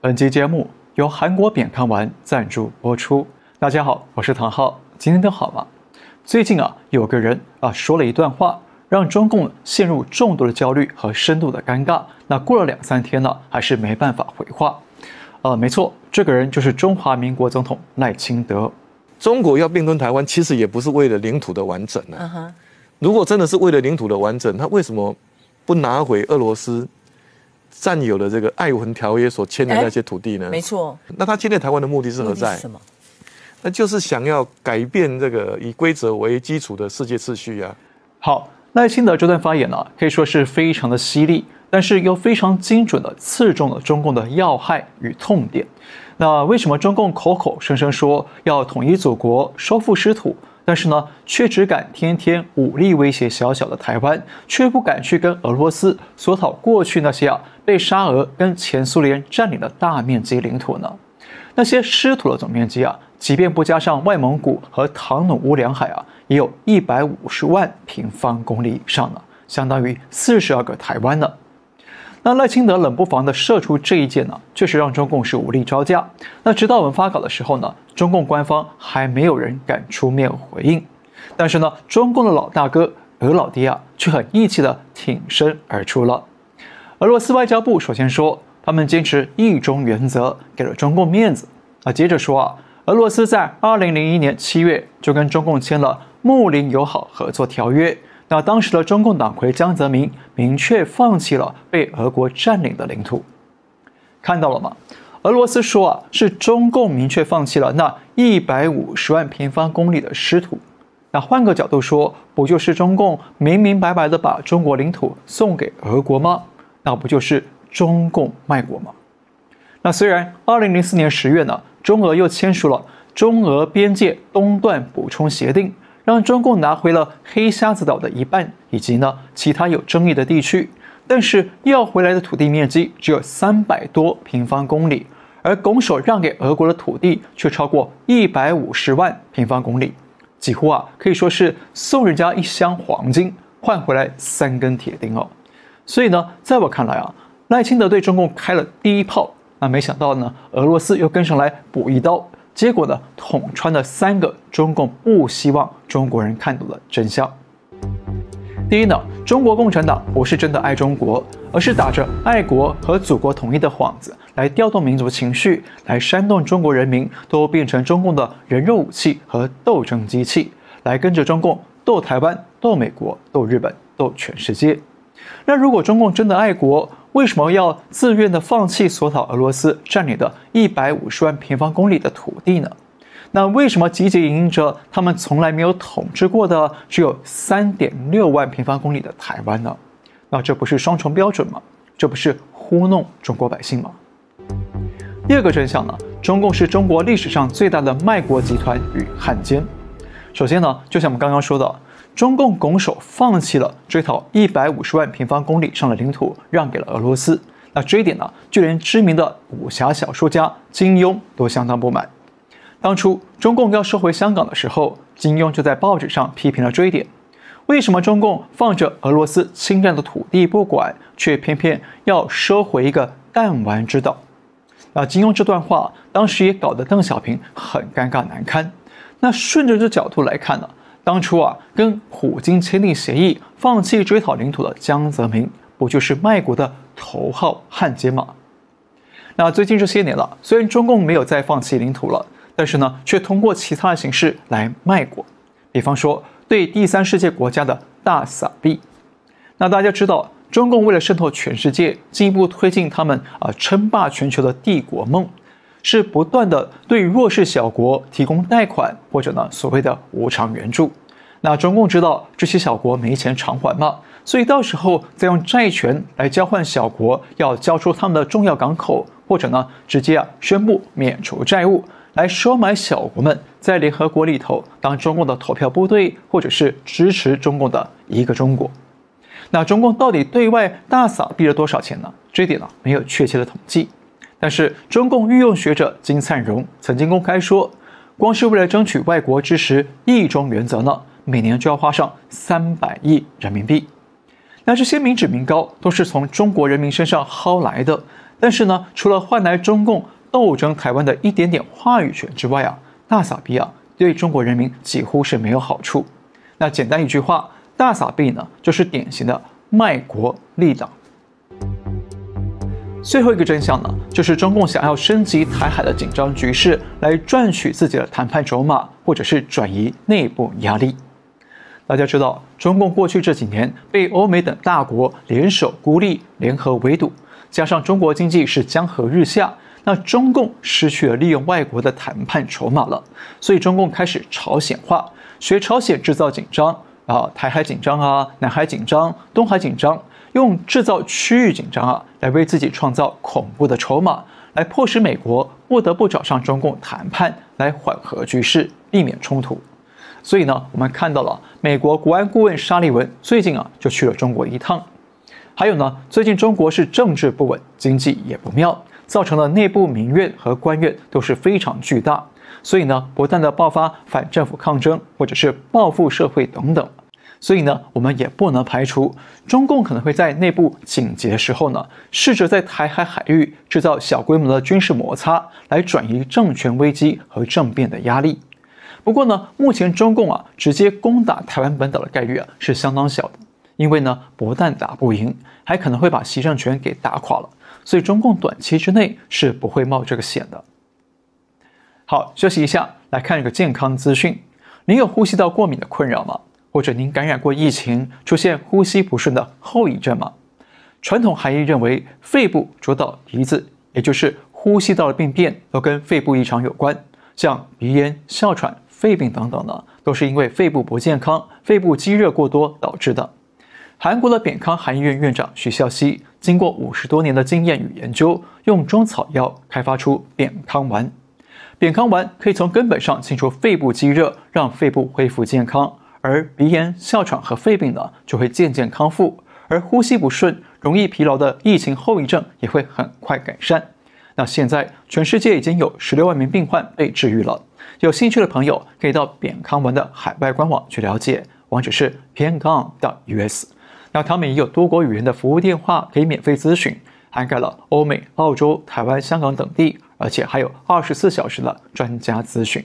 本期节目由韩国扁看完赞助播出。大家好，我是唐浩，今天都好吗？最近有个人说了一段话，让中共陷入重度的焦虑和深度的尴尬。那过了两三天呢，还是没办法回话。没错，这个人就是中华民国总统赖清德。中国要并吞台湾，其实也不是为了领土的完整啊。如果真的是为了领土的完整，他为什么不拿回俄罗斯占有的这个爱文条约所签的那些土地呢？没错。那他侵略台湾的目的是何在？什么？那就是想要改变这个以规则为基础的世界秩序啊。好，赖清德这段发言呢，可以说是非常的犀利，但是又非常精准的刺中了中共的要害与痛点。那为什么中共口口声声说要统一祖国、收复失土？但是呢，却只敢天天武力威胁小小的台湾，却不敢去跟俄罗斯索讨过去那些被沙俄跟前苏联占领的大面积领土呢？那些失土的总面积即便不加上外蒙古和唐努乌两海也有150万平方公里以上呢，相当于42个台湾呢。那赖清德冷不防的射出这一箭呢，确实让中共是无力招架。那直到我们发稿的时候呢，中共官方还没有人敢出面回应。但是呢，中共的老大哥俄老爹却很义气的挺身而出了。俄罗斯外交部首先说，他们坚持一中原则，给了中共面子。那接着说俄罗斯在2001年7月就跟中共签了睦邻友好合作条约。那当时的中共党魁江泽民明确放弃了被俄国占领的领土，看到了吗？俄罗斯说是中共明确放弃了那150万平方公里的失土。那换个角度说，不就是中共明明白白的把中国领土送给俄国吗？那不就是中共卖国吗？那虽然2004年10月呢，中俄又签署了中俄边界东段补充协定，让中共拿回了黑瞎子岛的一半，以及呢其他有争议的地区，但是要回来的土地面积只有300多平方公里，而拱手让给俄国的土地却超过150万平方公里，几乎可以说是送人家一箱黄金换回来3根铁钉哦。所以呢，在我看来赖清德对中共开了第一炮，那没想到呢，俄罗斯又跟上来补一刀。结果呢，捅穿了3个中共不希望中国人看到的真相。第一呢，中国共产党不是真的爱中国，而是打着爱国和祖国统一的幌子，来调动民族情绪，来煽动中国人民都变成中共的人肉武器和斗争机器，来跟着中共斗台湾、斗美国、斗日本、斗全世界。那如果中共真的爱国，为什么要自愿的放弃索讨俄罗斯占领的150万平方公里的土地呢？那为什么积极营运着他们从来没有统治过的只有 3.6 万平方公里的台湾呢？那这不是双重标准吗？这不是糊弄中国百姓吗？第二个真相呢，中共是中国历史上最大的卖国集团与汉奸。首先呢，就像我们刚刚说的，中共拱手放弃了追讨150万平方公里上的领土，让给了俄罗斯。那这一点呢，就连知名的武侠小说家金庸都相当不满。当初中共要收回香港的时候，金庸就在报纸上批评了这一点。为什么中共放着俄罗斯侵占的土地不管，却偏偏要收回一个弹丸之岛？那金庸这段话当时也搞得邓小平很尴尬难堪。那顺着这角度来看呢？当初跟普京签订协议，放弃追讨领土的江泽民，不就是卖国的头号汉奸吗？那最近这些年了，虽然中共没有再放弃领土了，但是呢，却通过其他的形式来卖国，比方说对第三世界国家的大撒币。那大家知道，中共为了渗透全世界，进一步推进他们称霸全球的帝国梦，是不断的对弱势小国提供贷款，或者呢所谓的无偿援助。那中共知道这些小国没钱偿还嘛，所以到时候再用债权来交换小国要交出他们的重要港口，或者呢直接宣布免除债务，来收买小国们在联合国里头当中共的投票部队，或者是支持中共的一个中国。那中共到底对外大撒币了多少钱呢？这一点呢没有确切的统计。但是中共御用学者金灿荣曾经公开说，光是为了争取外国支持一中原则呢，每年就要花上300亿人民币。那这些民脂民膏都是从中国人民身上薅来的，但是呢，除了换来中共斗争台湾的一点点话语权之外啊，大撒币啊对中国人民几乎是没有好处。那简单一句话，大撒币呢就是典型的卖国立党。最后一个真相呢，就是中共想要升级台海的紧张局势，来赚取自己的谈判筹码，或者是转移内部压力。大家知道，中共过去这几年被欧美等大国联手孤立、联合围堵，加上中国经济是江河日下，那中共失去了利用外国的谈判筹码了，所以中共开始朝鲜化，学朝鲜制造紧张啊，台海紧张啊，南海紧张，东海紧张，用制造区域紧张啊来为自己创造恐怖的筹码，来迫使美国不得不找上中共谈判来缓和局势，避免冲突。所以呢，我们看到了美国国安顾问沙利文最近啊就去了中国一趟。还有呢，最近中国是政治不稳，经济也不妙，造成了内部民怨和官怨都是非常巨大。所以呢，不断的爆发反政府抗争，或者是报复社会等等。所以呢，我们也不能排除中共可能会在内部紧急的时候呢，试着在台海海域制造小规模的军事摩擦，来转移政权危机和政变的压力。不过呢，目前中共啊直接攻打台湾本岛的概率啊是相当小的，因为呢不但打不赢，还可能会把习政权给打垮了，所以中共短期之内是不会冒这个险的。好，休息一下，来看一个健康资讯。您有呼吸道过敏的困扰吗？或者您感染过疫情，出现呼吸不顺的后遗症吗？传统韩医认为，肺部主导鼻子，也就是呼吸道的病变都跟肺部异常有关，像鼻炎、哮喘、肺病等等呢，都是因为肺部不健康、肺部积热过多导致的。韩国的扁康韩医院院长徐孝熙，经过50多年的经验与研究，用中草药开发出扁康丸。扁康丸可以从根本上清除肺部积热，让肺部恢复健康，而鼻炎、哮喘和肺病呢就会渐渐康复，而呼吸不顺、容易疲劳的疫情后遗症也会很快改善。那现在全世界已经有16万名病患被治愈了。有兴趣的朋友可以到扁康丸的海外官网去了解，网址是 pienkang.us。那他们也有多国语言的服务电话可以免费咨询，涵盖了欧美、澳洲、台湾、香港等地，而且还有24小时的专家咨询。